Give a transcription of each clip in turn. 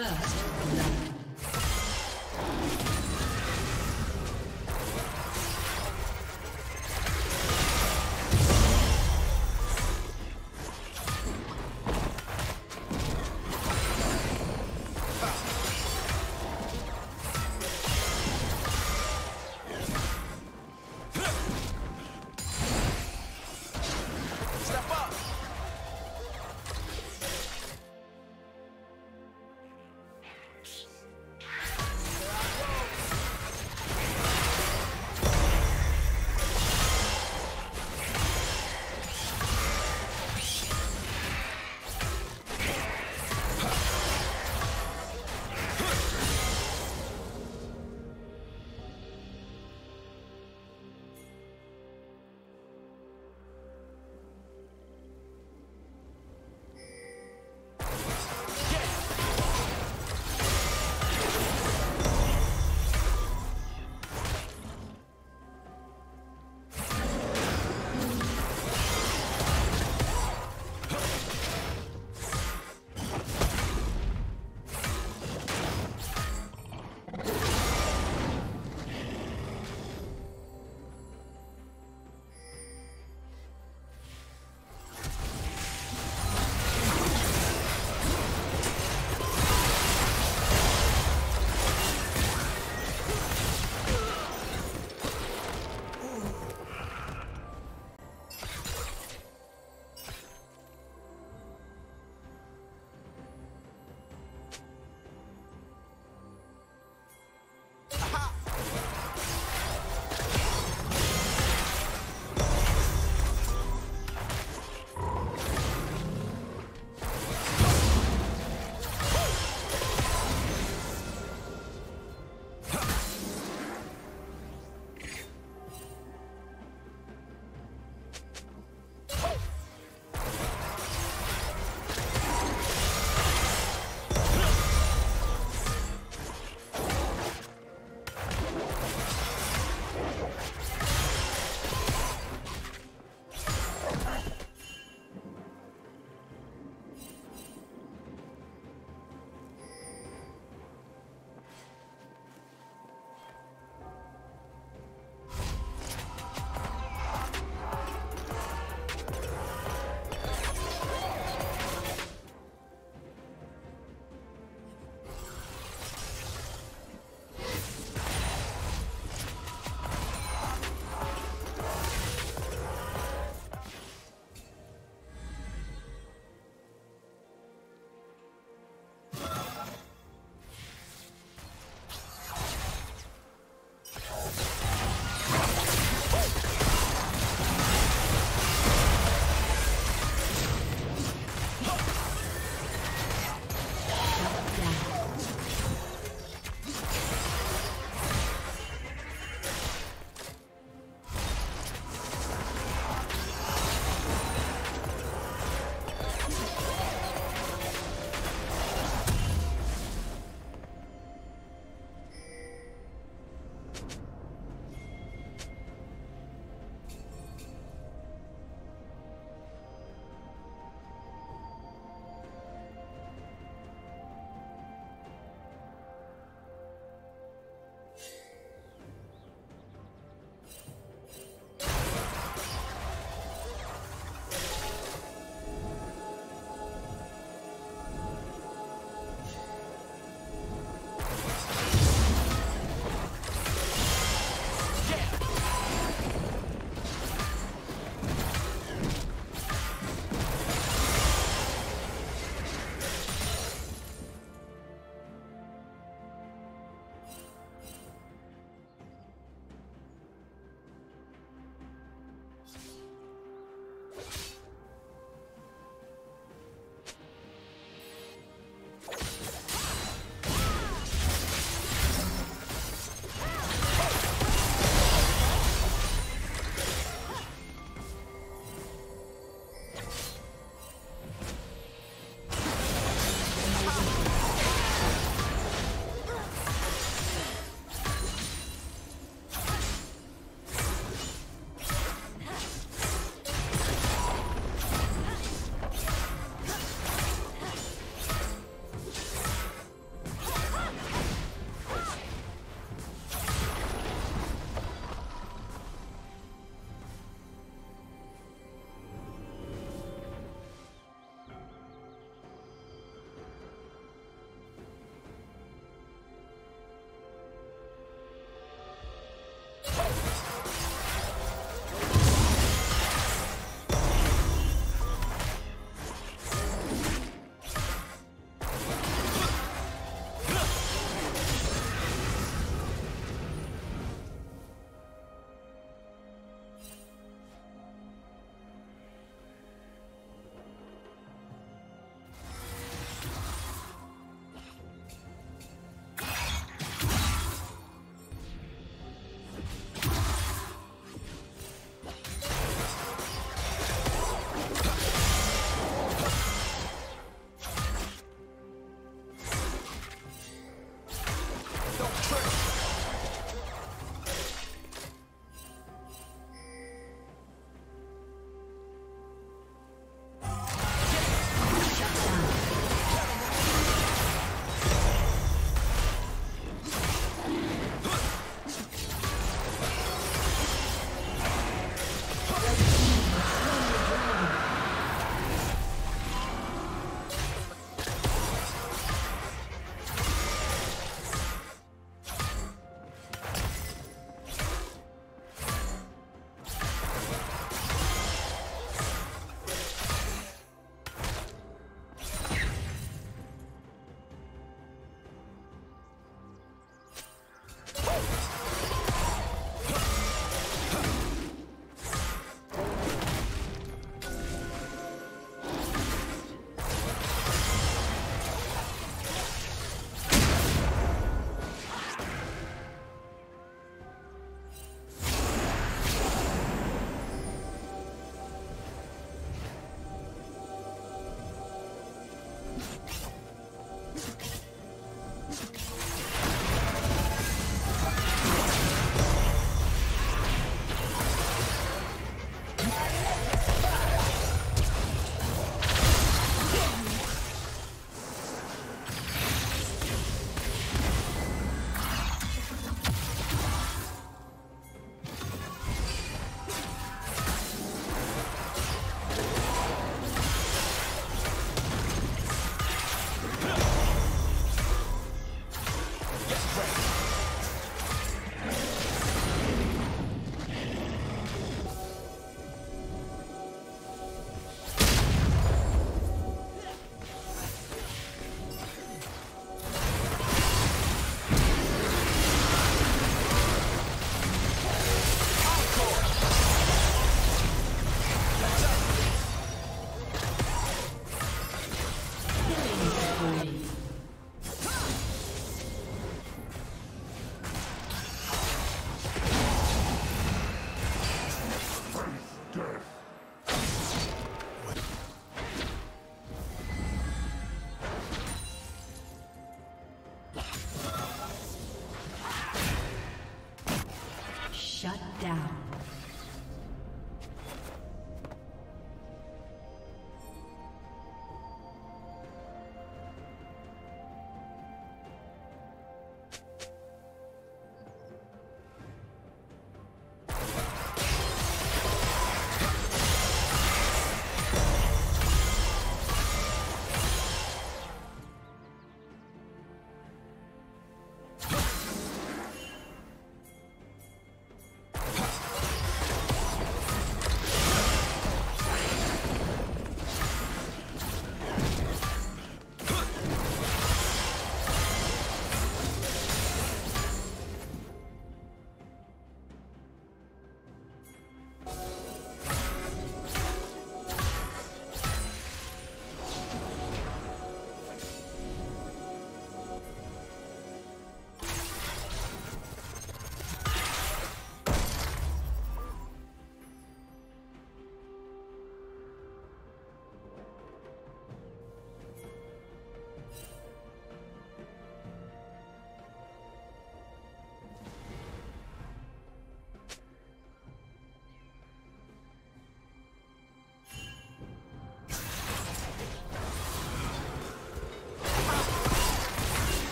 First blood.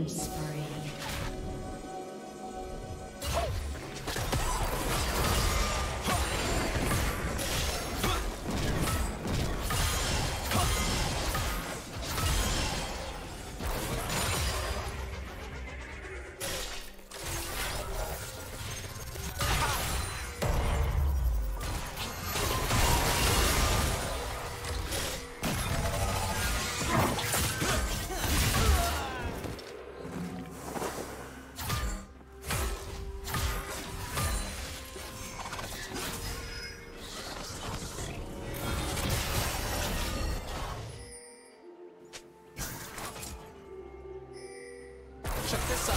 Killing spree. Check this out.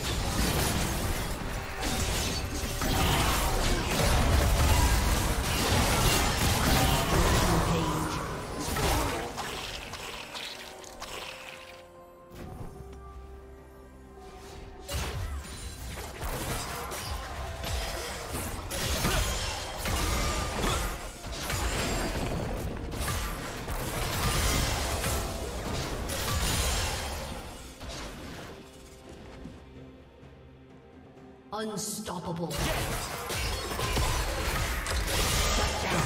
Unstoppable. Shut down.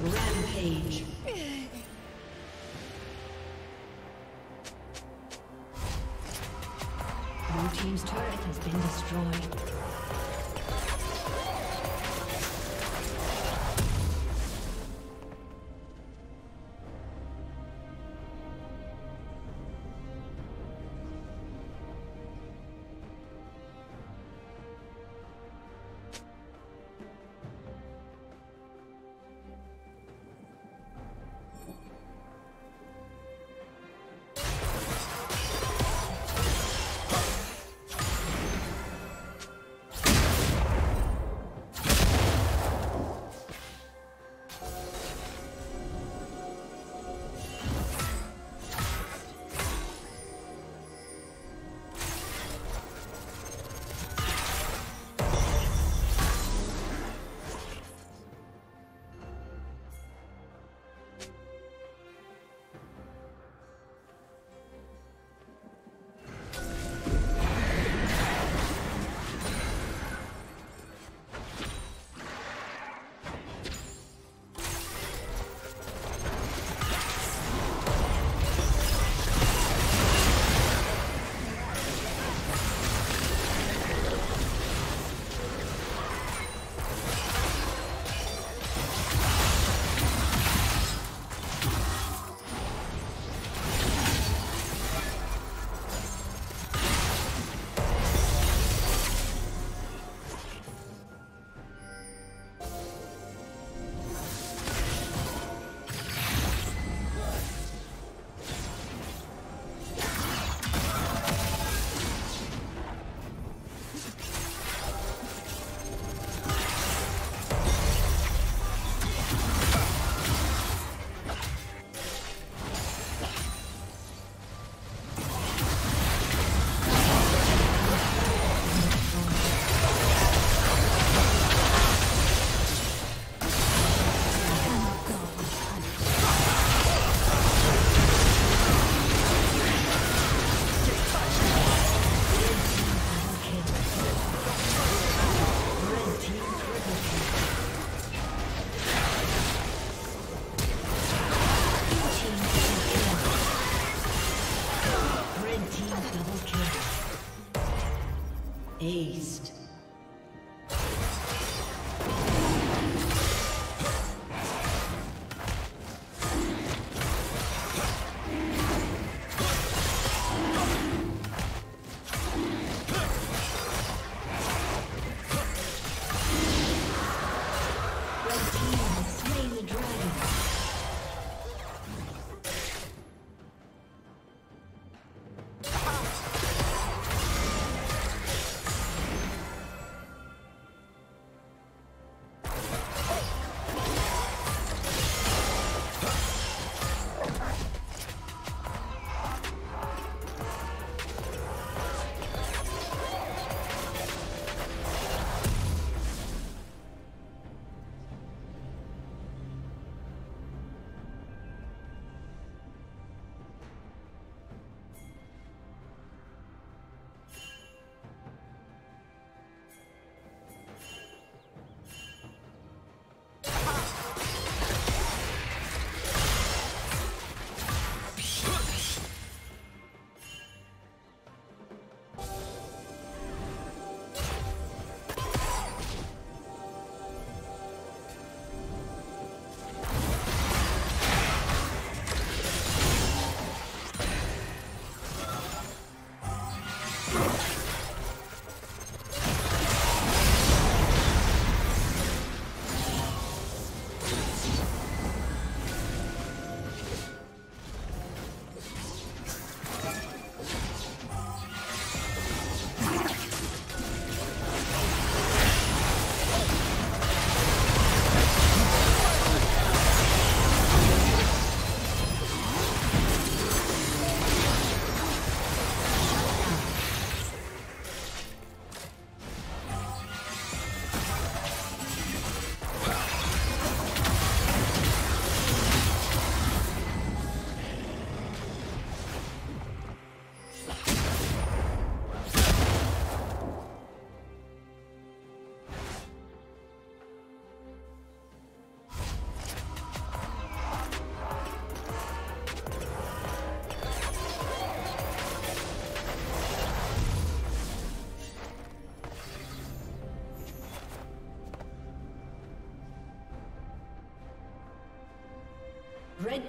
Rampage. Blue team's turret has been destroyed. Red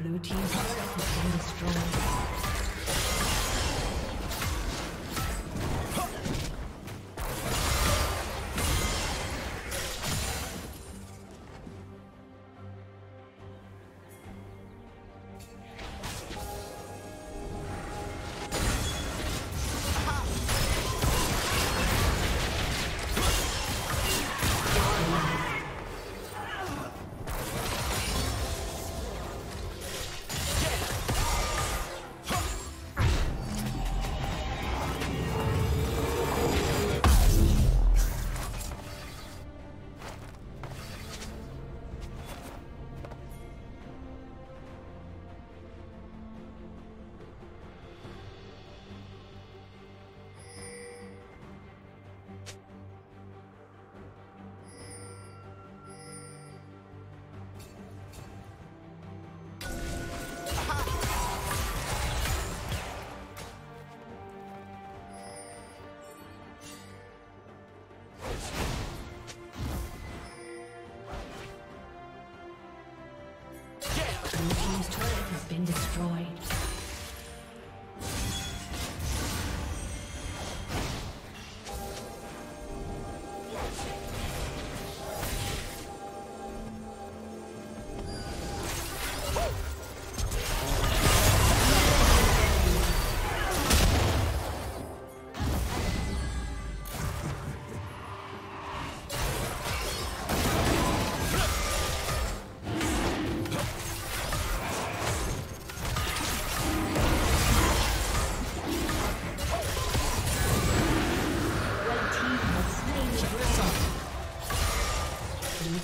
Blue team's turret has been destroyed. Blue team's turret has been destroyed.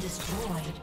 Destroyed.